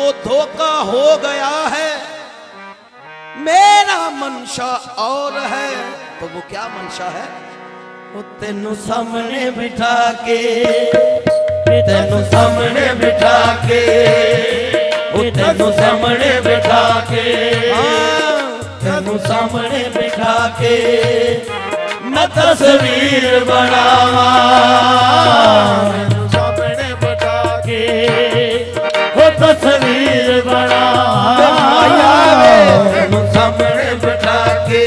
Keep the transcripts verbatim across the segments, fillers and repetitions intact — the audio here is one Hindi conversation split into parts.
को धोखा हो गया है, मेरा मंशा और है। तो वो क्या मंशा है? वो तेनु सामने बिठा के, तेनु सामने बिठा के, तेनु सामने बिठा के, तेनु सामने बिठा के मैं तस्वीर बनावा। तेनु सामने बिठा के वो तस्वीर बनावा, तेनु सामने बिठा के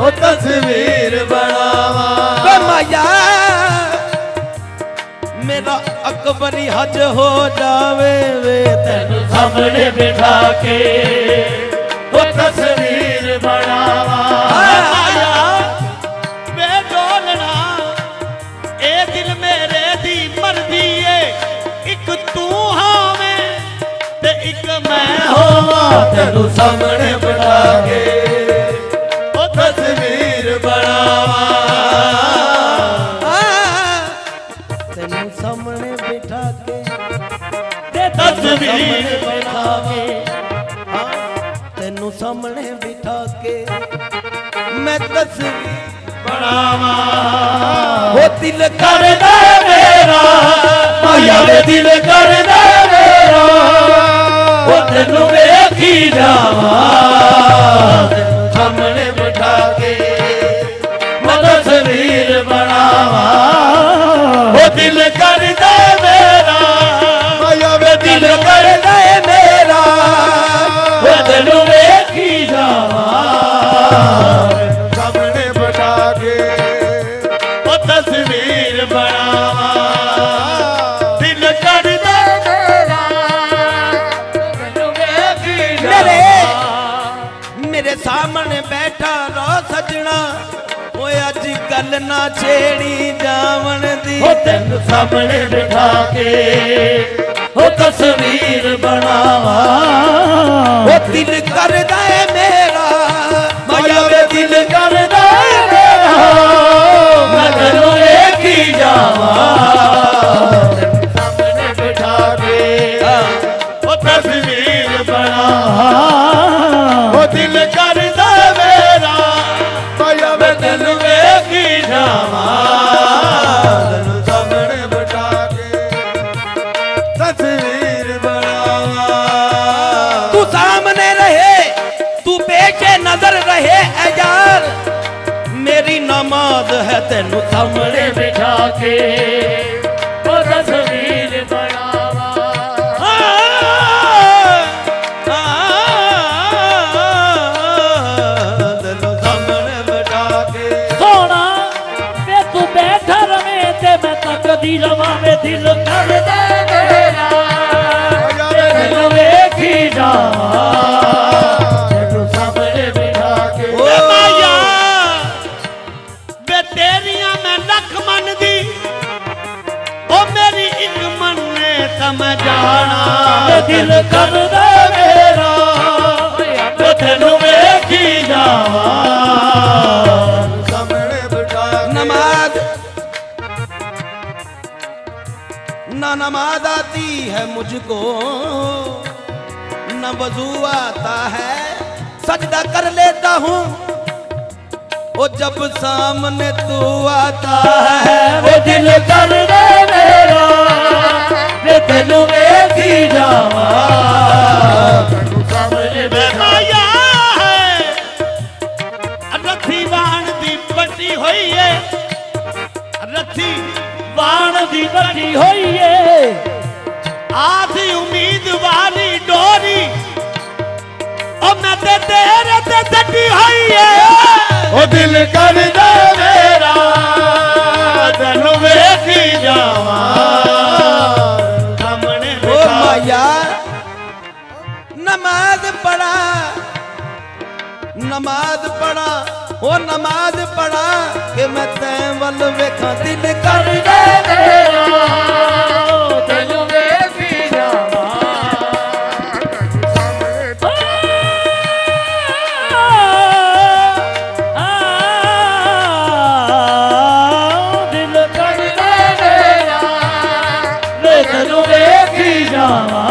वो तस्वीर बनावा। माया मेरा अकबरी हज हो जावे वे, तेनु सामने बिठा के वो तस्वीर बनावा। तेनु सामने बिठा के ओ तस्वीर बनावा, तेनु सामने बिठा के तस्वीर बनावा। तेनु सामने बिठा के मैं तस्वीर बनावा। वो दिल कर दे मेरा माया, वे दिल कर दे मेरा, वो तेनु सामने बिठा के तस्वीर बनावा। वो दिल कर दे मेरा माया, वे दिल कर दे मेरा, वो तेनु देखी जावा। सामने बिठा के वो तस्वीर बनावा, दिल कर दे सामने बैठा रो सजना। वो अज कल ना छेड़ी जावन दी, वो तेनु सामने बिठा के वो तस्वीर बनावा। वो दिल कर दे मेरा माया, वे दिल कर दे मेरा, मैं तेनु लेके जावा। तेनु सामने बिठा के वो तस्वीर बनावा, वो दिल है। तेनु सामने बिठा के वो तस्वीर बनावा। तेनु सामने बिठा के सोना मैं तू बैठा रवे ते मैं तकदी रवा। में दिल कर दे मेरा तेनु देखी जावा। मैं जाना दिल कर दे मेरा मैं तेनु देखी जावा। सामने बिठा नमाज ना नमाज आती है मुझको, न वजू आता है, सजदा कर लेता हूँ। वो जब सामने तू आता है, वो दिल कर दे मेरा तेनु देखी जावा। तेनु सामने बिठाया है रथी वाण दी बटी हुई है, रथी वाण दी बटी हुई है। आधी उम्मीद वाली डोरी ओ मैं ते तेरे ते सटी हुई है। ओ दिल कर दे मेरा तेनु देखी जावा। नमाज पढ़ा नमाज पढ़ा ओ नमाज पढ़ा के मैं तेवल वेखा। दिल कर दे मेरा तेनु देखी जावा। दिल कर दे मेरा तेनु देखी जावा।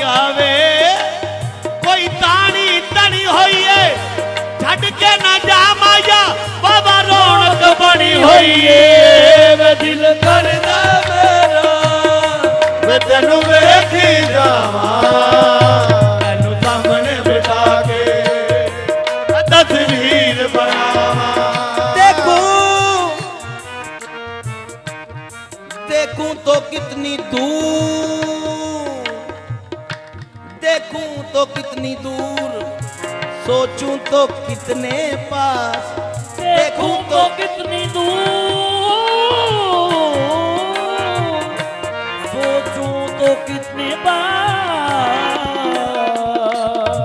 आवे कोई तानी तनी होइए झटके ना जा माया बाबा रौनक बनी होइए वे दिल करदा मेरा वे तेनू वेख जावां तो कितनी दूर देखूं तो कितनी दूर सोचूं तो कितने पास देखूं तो कितनी दूर सोचूं तो कितने पास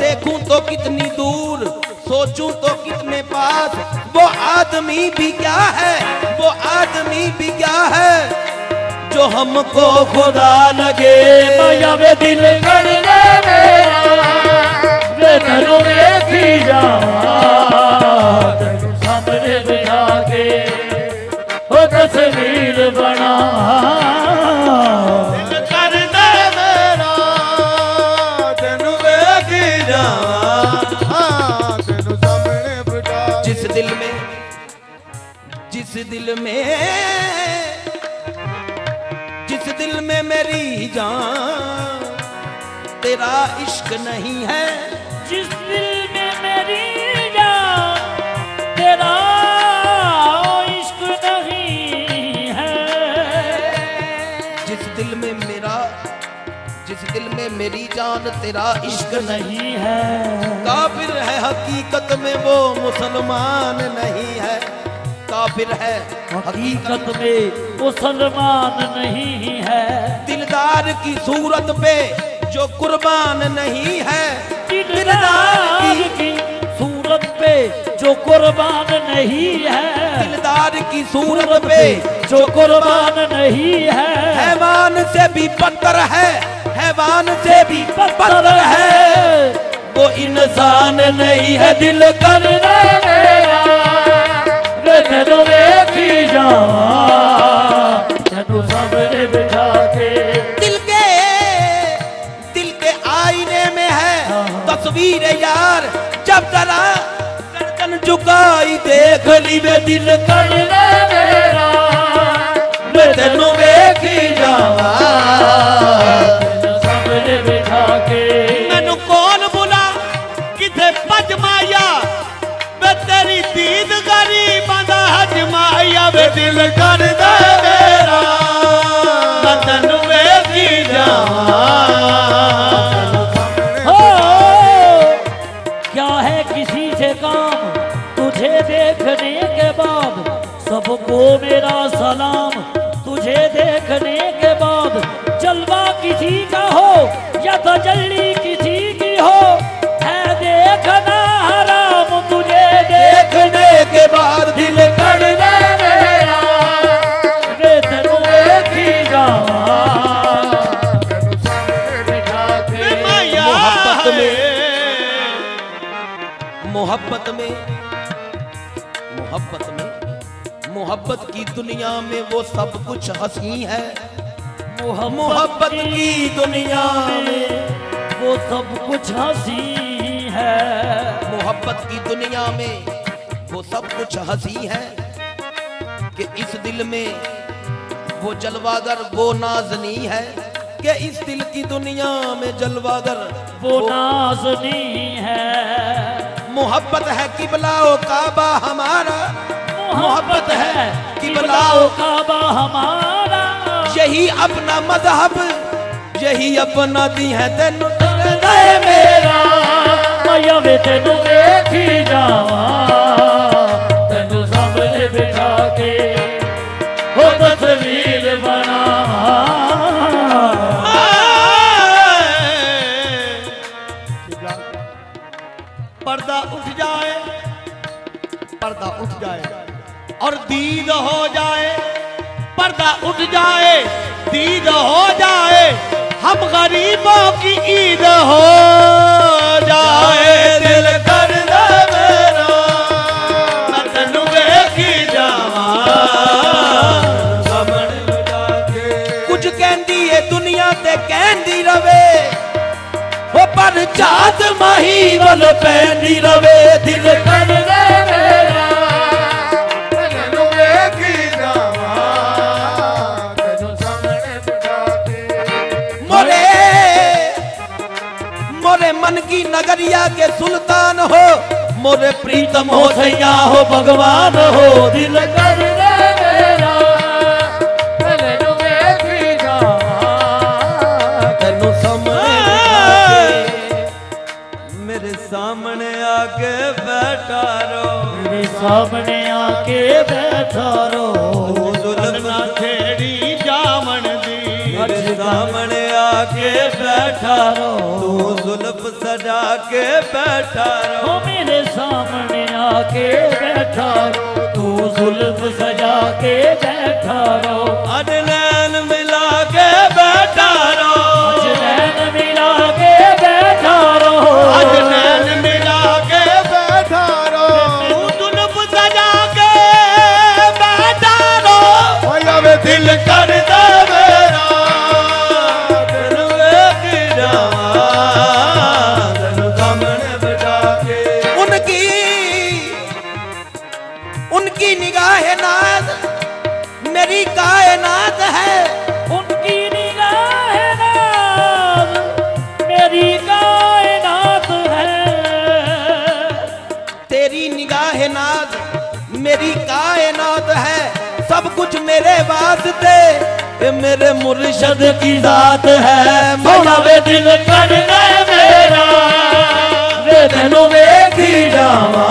देखूं तो कितनी दूर सोचूं तो कितने पास वो आदमी भी क्या है वो आदमी भी क्या है जो हमको खुदा लगे माया वे दिल कर ले मेरा वे तेनू वेख जावां तेनू सामने बिठा के ओ तस्वीर बनावा दिल कर ले मेरा तेनू वेख जावां तेनू सामने बिठा जिस दिल में जिस दिल में दिल में मेरी जान तेरा इश्क नहीं है जिस दिल में मेरी जान तेरा इश्क नहीं है जिस दिल में मेरा जिस दिल में मेरी जान तेरा इश्क नहीं है काफिर है हकीकत में वो मुसलमान नहीं है काफिर है हकीकत में मुसलमान नहीं है दिलदार की सूरत पे जो कुर्बान नहीं है दिलदार की सूरत पे जो कुर्बान नहीं है दिलदार की सूरत पे जो कुर्बान नहीं है हैवान से भी बदतर है हैवान से भी बदतर है वो इंसान नहीं है दिल कर तेनू वेख जावां तेनू सामने बिठा के दिल के दिल के आईने में है तस्वीर यार जब जरा गर्दन झुकाई देख ली वे दिल कर ले मेरा मैं तेनू वेख जावां तेनू सामने बिठा के मैनू कौन बुला किथे भज माया मैं तेरी दीद गरीब माया वे दिल कर दे मेरा मैं तेनू वेख जावां हो क्या है किसी से काम तुझे देखने के बाद सबको मेरा सलाम तुझे देखने के बाद जलवा किसी का हो या तजल्ली किसी की हो है देखना हराम तुझे देखने के बाद दिल मोहब्बत में मोहब्बत में मोहब्बत की दुनिया में वो सब कुछ हंसी है मोहब्बत की दुनिया में वो सब कुछ हंसी है मोहब्बत की दुनिया में वो सब कुछ हंसी है कि इस दिल में वो जलवागर वो नाजनी है कि इस दिल की दुनिया में जलवागर वो नाजनी है मोहब्बत है किबला ओ काबा हमारा मोहब्बत है किबला ओ काबा हमारा यही अपना मजहब यही अपना दी है तेनू करदा मेरा माया वे तेनू वेख जावां तेनू सामने बिठा के ओ तस्वीर बनावा पर्दा उठ जाए पर्दा उठ जाए और दीद हो जाए पर्दा उठ जाए दीद हो जाए हम गरीबों की ईद हो जाए दिल कर दे मेरा मैं तेनू वेख जावां सामने बिठा के कुछ कहंदी ए दुनिया ते कहंदी रवे चाँद माही वल पैनी रवे दिल तन मेरा तनु देखी जावा तनु सामने बिठा दे मोरे मोरे मन की नगरिया के सुल्तान हो मोरे प्रीतम हो सैया हो भगवान हो दिल तन सामने आके बैठा रो दुल्हना छेड़ी जामन दी मेरे सामने आके बैठा रो तू जुल्फ सजा के बैठा रो मेरे सामने आके बैठा रो तू जुल्फ सजा के बैठा रो अजनैन मिला के बैठा रो अजनैन मिला के बैठा रो अजनैन मिला के बैठा रो दिल कर दे मेरा तनु देखी जावा तनु सामने बिठा के उनकी उनकी निगाह नाज मेरी कायनात है उनकी निगाह नाज मेरी कायनात है तेरी निगाह नाज मेरी कायनात है सब कुछ मेरे वास्ते ये मेरे मुर्शिद की जात है मौला वे दिल कर दे मेरा वे तनु देखी जावा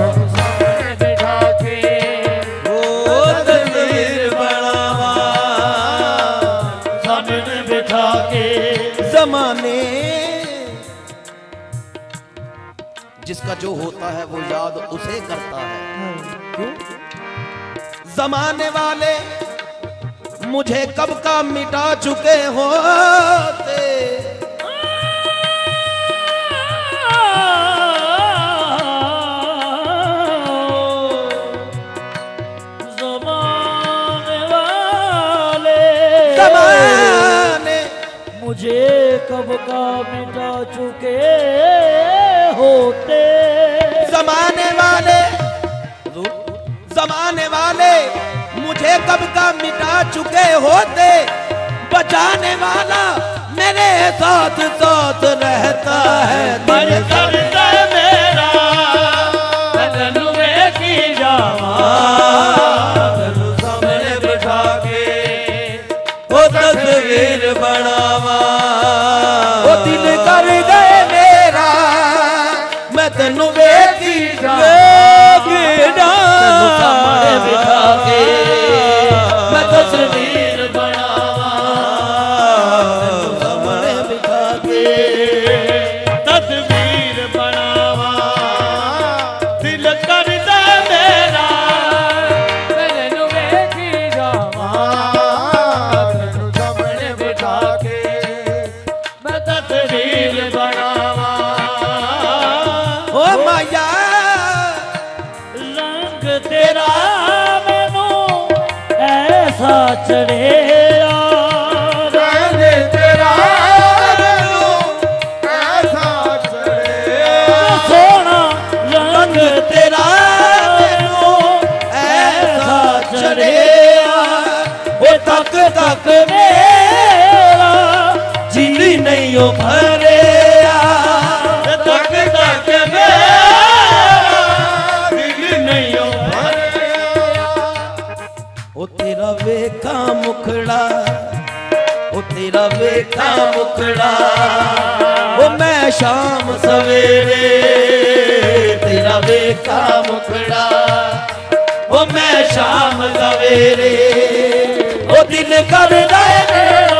सामने बिठा के ओ तस्वीर बनावा सामने बिठा के जमाने जिसका जो होता है वो याद उसे करता है क्यों जमाने वाले मुझे कब का मिटा चुके होते जमाने वाले जमाने मुझे कब का मिटा चुके होते जमाने वाले जमाने वाले मुझे कब का मिटा चुके होते बचाने वाला मेरे साथ साथ रहता है दिल कर दे मेरा तनु देखी जावा तनु सामने बिठा के ओ तस्वीर बनावा ओ दिल कर दे मेरा मैं तनु देखी जावा तेरा वेखा मुखड़ा ओ मैं शाम सवेरे तेरा वेखा मुखड़ा ओ मैं शाम सवेरे ओ दिल कर दे